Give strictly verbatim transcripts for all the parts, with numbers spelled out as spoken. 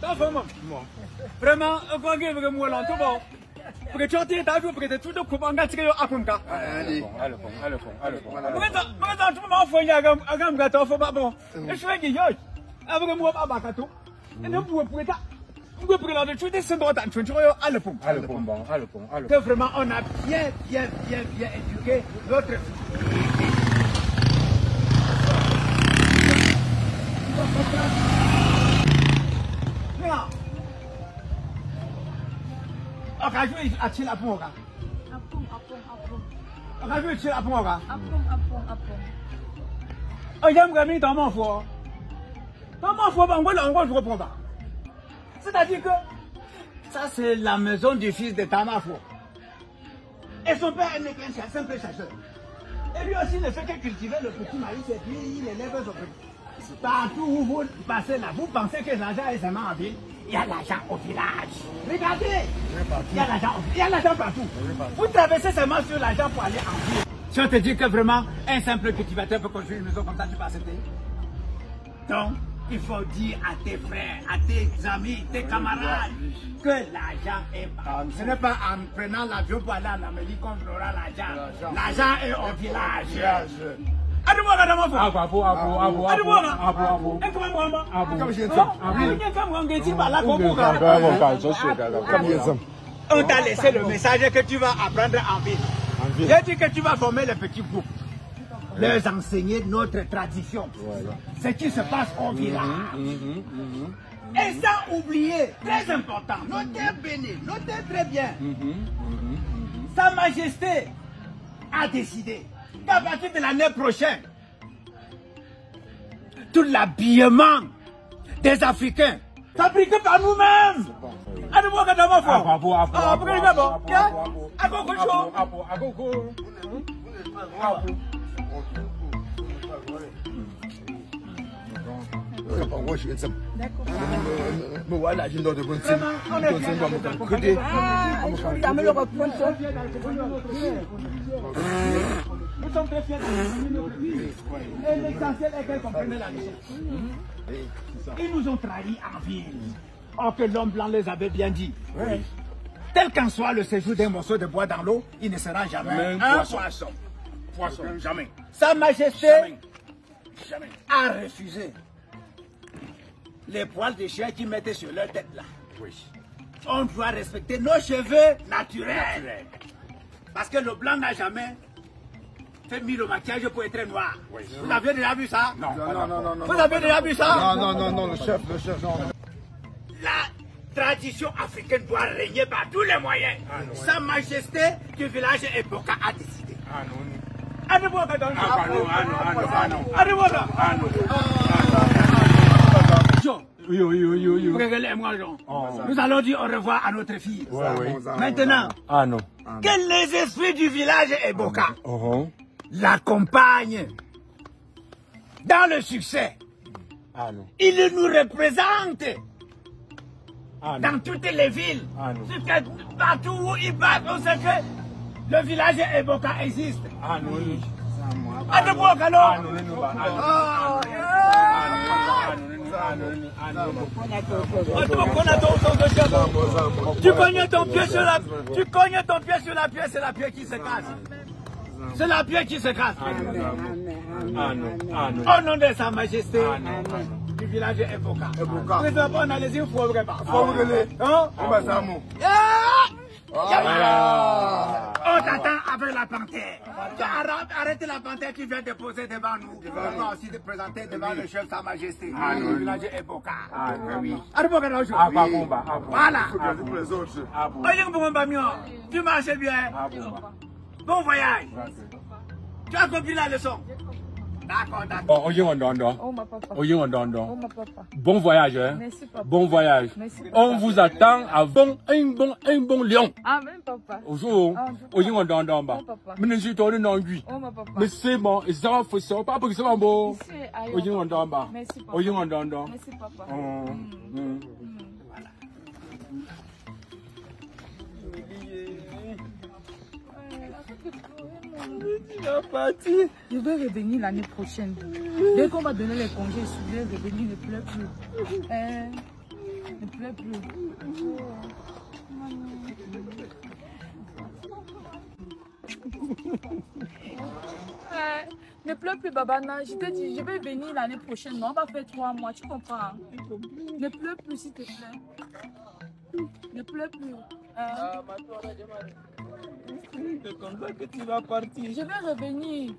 Tá vraiment vraiment quoi que vous me l'entendez bon porque tu as tiré ta joue porque tu te coupes en gâte que yo akunka allez allez allez allez mais ça mais ça tu m'as fait ya gam gam gato faut pas bon je suis dit yo avec moi baba kato et ne vous pouvez pas vous pouvez la de tu es sans attendre tu yo allez pom allez pom bon allez pom allez c'est vraiment on a bien bien bien bien éduqué l'autre. Quand je vais attirer la pompe, quand je vais attirer la pompe, oh j'aime quand même dans mon foie, dans mon foie, ben voilà, en gros je reprends pas. C'est-à-dire que ça c'est la maison du fils de Tamafo. Et son père n'est qu'un simple chasseur. Et lui aussi ne fait que cultiver le petit maïs et puis il élève son petit. Partout où vous passez là, vous pensez que l'argent est seulement en ville. Il y a l'argent au village. Regardez. Il y a l'argent. Il y a l'argent partout. Vous traversez seulement sur l'argent pour aller en ville. Si on te dit que vraiment un simple cultivateur peut construire une maison comme ça, tu vas accepter. Donc, il faut dire à tes frères, à tes amis, tes camarades que l'argent est partout. Ce n'est pas en prenant l'avion pour aller en Amérique qu'on aura l'argent. L'argent est au village. Aduwaga dama po. Abu abu abu abu. Aduwaga abu abu. Enko mamba. Abu. Abu. Enko mamba ngeti bala kobuga. On t'a laissé le message que tu vas apprendre en ville. J'ai dit que tu vas former les petits groupes, leur enseigner notre tradition, ce qui se passe au village. Et sans oublier, très important, notez béni, notez très bien. Sa Majesté a décidé. À partir de l'année prochaine, tout l'habillement des Africains fabriqué par nous-mêmes. Nous sommes très fiers de la et l'essentiel est qu'elle comprenne la richesse. Ils nous ont trahis en ville. Or que l'homme blanc les avait bien dit. Oui. Tel qu'en soit le séjour d'un morceau de bois dans l'eau, il ne sera jamais un poisson. Poisson. Poisson. Jamais. Sa Majesté jamais. Jamais. A refusé les poils des chiens qu'ils mettaient sur leur tête là. Oui. On doit respecter nos cheveux naturels. Parce que le blanc n'a jamais fait mis le maquillage pour être noir. Oui. Vous avez déjà vu ça? Non. Non, non, non, non. Vous avez déjà vu ça? Non, non, non, non, le chef, le chef, non. La tradition africaine doit régner par tous les moyens. Ah, non, Sa oui. Majesté du village Eboka a décidé. Ah non. Ah non, ah non, ah non, ah non, ah non, ah non. Oui, oui, oui, oui. Regardez-moi, Jean. Nous allons dire au revoir à notre fille. Oui, oui. Maintenant, ah non. Que les esprits du village Eboka l'accompagne dans le succès. Ah non. Il nous représente ah non. dans toutes les villes. Ah non. Que partout où il passe, on sait que le village Eboka existe. Ah non. Ah non. Ah non. Ah non. Tu cognes ton pied sur la tu cognes ton pied sur la pierre, c'est la pierre qui se casse. C'est la pierre qui se casse. Au nom de Sa Majesté du village de Eboka. On a les yeux pour vrai. On t'attend avec la panthère. Arrête la panthère qui vient de poser devant nous. On va aussi te présenter devant le chef Sa Majesté du village de Eboka. Voilà. Tu marches bien. Bon voyage. Tu as compris la leçon. D'accord, d'accord. Oh, oh, oh, bon voyage, hein. Merci, papa. Bon voyage. Merci, papa. On vous attend avant un bon, un bon lion. Amen, papa. Bonjour. Oh, oh, papa. Mais je suis ton nom, lui. Mais c'est bon. Et ça, faut ça. Pas parce que c'est bon. Oh, oh, papa. Merci, papa. Voilà. Je vais revenir l'année prochaine. Dès qu'on va donner les congés, je vais revenir, ne pleure plus. Euh, ne pleut plus. euh, ne pleut plus, Babana. Je te dis, je vais venir l'année prochaine. Non, on va faire trois mois, tu comprends? Ne pleut plus, s'il te plaît. Ne pleut plus. Ah, c'est comme ça que tu vas partir. Je vais revenir.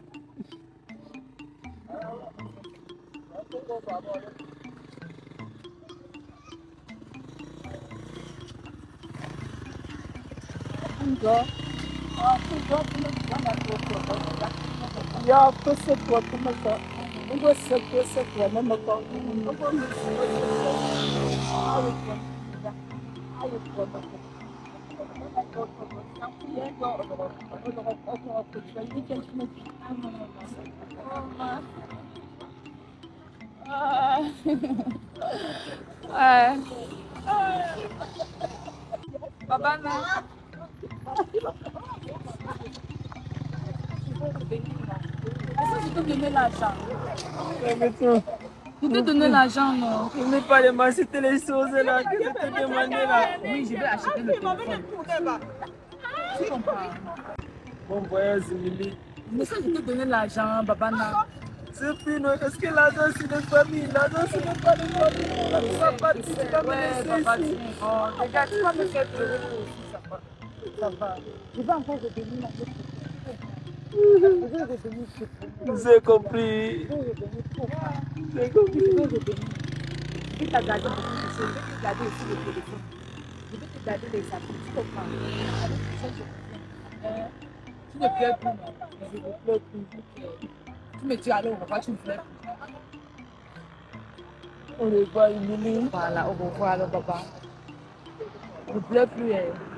Babana. Est-ce que je peux donner l'argent? Je vais te donner l'argent, non? Je ne vais pas les m'acheter les choses là, que je te demandais là. Oui, je vais acheter le téléphone. Tu comprends? Bon voyage, Mili. Mais ça, je vais te donner l'argent, Babana. C'est fini, parce que l'argent c'est des familles, l'argent c'est des familles. Tu vas partir, tu vas me laisser ici. Regarde, tu vas me faire pleurer. Ça va. Je vais encore revenir. J'ai compris. J'ai compris. Je vais te garder aussi le téléphone. Je vais te garder les affaires. Tu comprends? Tu ne pleures plus. Je ne pleure plus. Tu me dis alors, on va tu me pleures plus. On ne va pas humilier. Voilà, on va voir alors, papa. Je ne pleure plus.